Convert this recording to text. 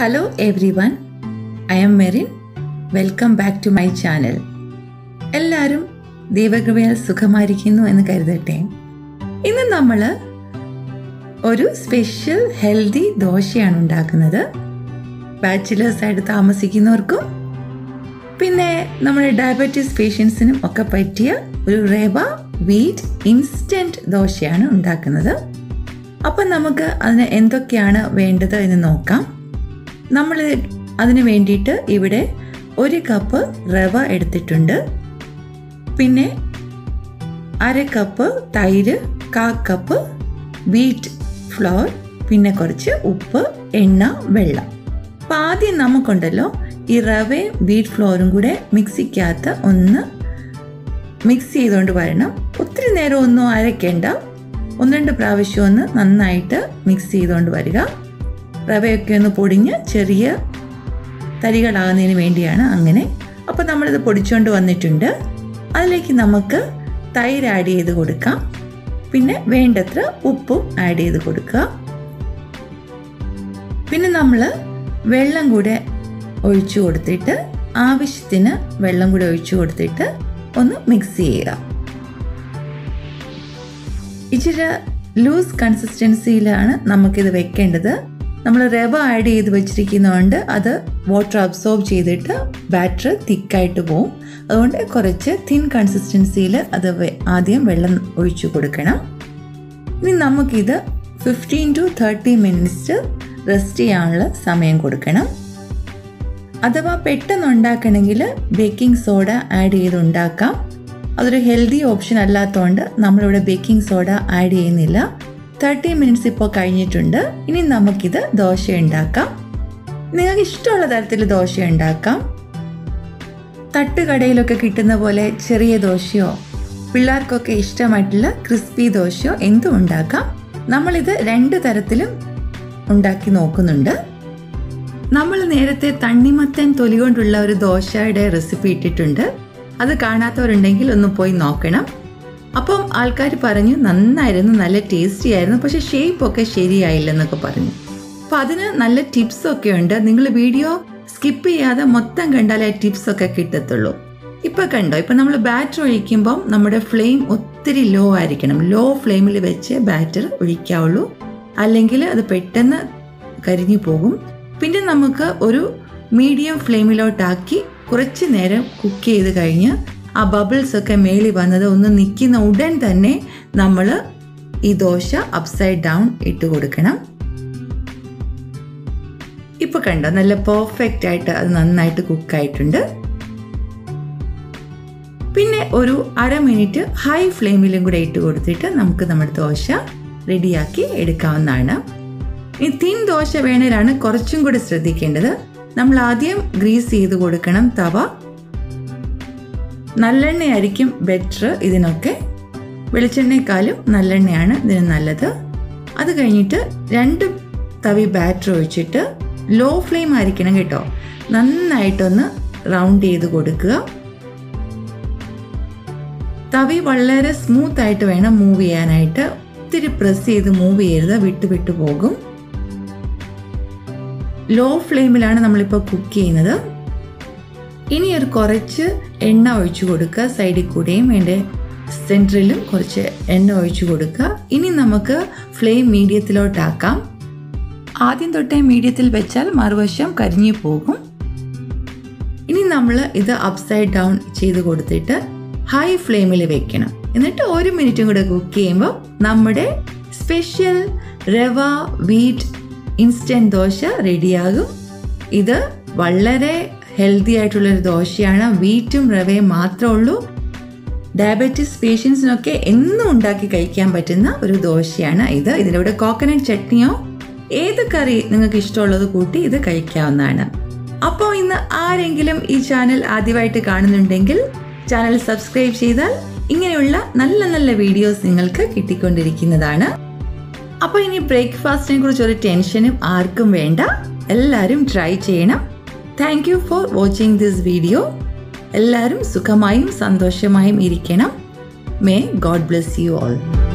Hello everyone, I am Marin. Welcome back to my channel. എല്ലാരും ദൈവകൃപയാൽ സുഖമായിരിക്കുന്നു എന്ന് കരുതട്ടെ. ഇന്ന് നമ്മൾ ഒരു സ്പെഷ്യൽ ഹെൽത്തി ദോശയാണ് ഉണ്ടാക്കുന്നത്. ബാച്ചിലേഴ്സ് ആയിട്ട് താമസിക്കുന്നവർക്കും പിന്നെ നമ്മുടെ ഡയബറ്റിസ് പേഷ്യൻസിനും ഒക്കെ പറ്റിയ ഒരു റവ വീറ്റ് ഇൻസ്റ്റന്റ് ദോശയാണ് ഉണ്ടാക്കുന്നത്. അപ്പം നമുക്ക് അതിന് എന്തൊക്കെയാണ് വേണ്ടത് എന്ന് നോക്കാം. നമ്മൾ അതിനു വേണ്ടിയിട്ട് ഇവിടെ ഒരു കപ്പ് റവ എടുത്തിട്ടുണ്ട്. പിന്നെ അര കപ്പ് തൈര്, കാ കപ്പ് വീറ്റ് ഫ്ലോർ, പിന്നെ കുറച്ച് ഉപ്പ്, എണ്ണ, വെള്ളം. അപ്പം ആദ്യം നമുക്കുണ്ടല്ലോ ഈ റവയും വീറ്റ് ഫ്ലോറും കൂടെ മിക്സിക്കകത്ത് ഒന്ന് മിക്സ് ചെയ്തുകൊണ്ട് വരണം. ഒത്തിരി നേരം ഒന്നും അരയ്ക്കേണ്ട, ഒന്ന് രണ്ട് പ്രാവശ്യം ഒന്ന് നന്നായിട്ട് മിക്സ് ചെയ്തുകൊണ്ട് വരിക. റവയൊക്കെ ഒന്ന് പൊടിഞ്ഞ് ചെറിയ തരികളാകുന്നതിന് വേണ്ടിയാണ് അങ്ങനെ. അപ്പോൾ നമ്മളിത് പൊടിച്ചുകൊണ്ട് വന്നിട്ടുണ്ട്. അതിലേക്ക് നമുക്ക് തൈര് ആഡ് ചെയ്ത് കൊടുക്കാം. പിന്നെ വേണ്ടത്ര ഉപ്പും ആഡ് ചെയ്ത് കൊടുക്കുക. പിന്നെ നമ്മൾ വെള്ളം കൂടെ ഒഴിച്ചു കൊടുത്തിട്ട്, ആവശ്യത്തിന് വെള്ളം കൂടെ ഒഴിച്ചു കൊടുത്തിട്ട് ഒന്ന് മിക്സ് ചെയ്യുക. ഇച്ചിരി ലൂസ് കൺസിസ്റ്റൻസിയിലാണ് നമുക്കിത് വെക്കേണ്ടത്. നമ്മൾ റവ ആഡ് ചെയ്ത് വെച്ചിരിക്കുന്നതുകൊണ്ട് അത് വാട്ടർ അബ്സോർബ് ചെയ്തിട്ട് ബാറ്റർ തിക്കായിട്ട് പോവും. അതുകൊണ്ട് കുറച്ച് തിൻ കൺസിസ്റ്റൻസിയിൽ അത് ആദ്യം വെള്ളം ഒഴിച്ചു കൊടുക്കണം. ഇനി നമുക്കിത് 15 to 30 minutes റെസ്റ്റ് ചെയ്യാനുള്ള സമയം കൊടുക്കണം. അഥവാ പെട്ടെന്ന് ഉണ്ടാക്കണമെങ്കിൽ ബേക്കിംഗ് സോഡ ആഡ് ചെയ്ത് ഉണ്ടാക്കാം. അതൊരു ഹെൽത്തി ഓപ്ഷൻ അല്ലാത്തതുകൊണ്ട് നമ്മളിവിടെ ബേക്കിംഗ് സോഡ ആഡ് ചെയ്യുന്നില്ല. 30 minutes ഇപ്പോൾ കഴിഞ്ഞിട്ടുണ്ട്. ഇനി നമുക്കിത് ദോശ ഉണ്ടാക്കാം. നിങ്ങൾക്ക് ഇഷ്ടമുള്ള തരത്തിൽ ദോശ ഉണ്ടാക്കാം. തട്ടുകടയിലൊക്കെ കിട്ടുന്ന പോലെ ചെറിയ ദോശയോ പിള്ളേർക്കൊക്കെ ഇഷ്ടമായിട്ടുള്ള ക്രിസ്പി ദോശയോ എന്തും ഉണ്ടാക്കാം. നമ്മളിത് രണ്ട് തരത്തിലും ഉണ്ടാക്കി നോക്കുന്നുണ്ട്. നമ്മൾ നേരത്തെ തണ്ണിമത്തൻ തൊലി കൊണ്ടുള്ള ഒരു ദോശയുടെ റെസിപ്പി ഇട്ടിട്ടുണ്ട്. അത് കാണാത്തവരുണ്ടെങ്കിൽ ഒന്ന് പോയി നോക്കണം. അപ്പം ആൾക്കാർ പറഞ്ഞു നന്നായിരുന്നു, നല്ല ടേസ്റ്റി ആയിരുന്നു, പക്ഷേ ഷേപ്പൊക്കെ ശരിയായില്ലെന്നൊക്കെ പറഞ്ഞു. അപ്പോൾ അതിന് നല്ല ടിപ്സൊക്കെ ഉണ്ട്. നിങ്ങൾ വീഡിയോ സ്കിപ്പ് ചെയ്യാതെ മൊത്തം കണ്ടാലേ ആ ടിപ്സൊക്കെ കിട്ടത്തുള്ളൂ. ഇപ്പം കണ്ടോ, ഇപ്പം നമ്മൾ ബാറ്റർ ഒഴിക്കുമ്പം നമ്മുടെ ഫ്ലെയിം ഒത്തിരി ലോ ആയിരിക്കണം. ലോ ഫ്ലെയിമിൽ വെച്ച് ബാറ്റർ ഒഴിക്കാവുള്ളൂ, അല്ലെങ്കിൽ അത് പെട്ടെന്ന് കരിഞ്ഞു പോകും. പിന്നെ നമുക്ക് ഒരു മീഡിയം ഫ്ലെയിമിലോട്ടാക്കി കുറച്ച് നേരം കുക്ക് ചെയ്ത് കഴിഞ്ഞ് ആ ബബിൾസൊക്കെ മേളി വന്നത് ഒന്ന് നിൽക്കുന്ന ഉടൻ തന്നെ നമ്മൾ ഈ ദോശ അപ്സൈഡ് ഡൗൺ ഇട്ട് കൊടുക്കണം. ഇപ്പോൾ കണ്ടോ, നല്ല പെർഫെക്റ്റ് ആയിട്ട് അത് നന്നായിട്ട് കുക്കായിട്ടുണ്ട്. പിന്നെ ഒരു അരമിനിറ്റ് ഹൈ ഫ്ലെയിമിലും കൂടെ ഇട്ട് കൊടുത്തിട്ട് നമുക്ക് നമ്മുടെ ദോശ റെഡിയാക്കി എടുക്കാവുന്നതാണ്. ഈ തിൻ ദോശ വേണേലാണ് കുറച്ചും കൂടെ ശ്രദ്ധിക്കേണ്ടത്. നമ്മൾ ആദ്യം ഗ്രീസ് ചെയ്ത് കൊടുക്കണം തവ. നല്ലെണ്ണയായിരിക്കും ബെറ്റർ ഇതിനൊക്കെ, വെളിച്ചെണ്ണയെക്കാളും നല്ലെണ്ണയാണ് ഇതിന് നല്ലത്. അത് കഴിഞ്ഞിട്ട് 2 തവി ബാറ്റർ ഒഴിച്ചിട്ട്, ലോ ഫ്ലെയിം ആയിരിക്കണം കേട്ടോ, നന്നായിട്ടൊന്ന് റൗണ്ട് ചെയ്ത് കൊടുക്കുക. തവി വളരെ സ്മൂത്തായിട്ട് വേണം മൂവ് ചെയ്യാനായിട്ട്. ഒത്തിരി പ്രസ് ചെയ്ത് മൂവ് ചെയ്യരുത്, വിട്ടു പോകും. ലോ ഫ്ലെയിമിലാണ് നമ്മളിപ്പോൾ കുക്ക് ചെയ്യുന്നത്. ഇനി ഒരു കുറച്ച് എണ്ണ ഒഴിച്ചു കൊടുക്കുക, സൈഡിൽ കൂടെയും അതിൻ്റെ സെൻറ്ററിലും കുറച്ച് എണ്ണ ഒഴിച്ചു കൊടുക്കുക. ഇനി നമുക്ക് ഫ്ലെയിം മീഡിയത്തിലോട്ടാക്കാം. ആദ്യം തൊട്ടേ മീഡിയത്തിൽ വെച്ചാൽ മറുവശം കരിഞ്ഞു പോകും. ഇനി നമ്മൾ ഇത് അപ്സൈഡ് ഡൗൺ ചെയ്ത് കൊടുത്തിട്ട് ഹൈ ഫ്ലെയിമിൽ വെക്കണം. എന്നിട്ട് 1 മിനിറ്റും കൂടെ കുക്ക് ചെയ്യുമ്പോൾ നമ്മുടെ special rava wheat instant dosa റെഡിയാകും. ഇത് വളരെ ഹെൽത്തി ആയിട്ടുള്ളൊരു ദോശയാണ്. വീറ്റും റവയും മാത്രമേ ഉള്ളൂ. ഡയബറ്റിസ് പേഷ്യൻസിനൊക്കെ എന്നും ഉണ്ടാക്കി കഴിക്കാൻ പറ്റുന്ന ഒരു ദോശയാണ് ഇത്. ഇതിലൂടെ കോക്കനട്ട് ചട്നിയോ ഏത് കറി നിങ്ങൾക്ക് ഇഷ്ടമുള്ളത് കൂട്ടി ഇത് കഴിക്കാവുന്നതാണ്. അപ്പോൾ ഇന്ന് ആരെങ്കിലും ഈ ചാനൽ ആദ്യമായിട്ട് കാണുന്നുണ്ടെങ്കിൽ ചാനൽ സബ്സ്ക്രൈബ് ചെയ്താൽ ഇങ്ങനെയുള്ള നല്ല നല്ല വീഡിയോസ് നിങ്ങൾക്ക് കിട്ടിക്കൊണ്ടിരിക്കുന്നതാണ്. അപ്പോൾ ഇനി ബ്രേക്ക്ഫാസ്റ്റിനെ കുറിച്ചൊരു ടെൻഷനും ആർക്കും വേണ്ട. എല്ലാവരും ട്രൈ ചെയ്യണം. Thank you for watching this video. എല്ലാവരും സുഖമായും സന്തോഷമായും ഇരിക്കണം. May God bless you all.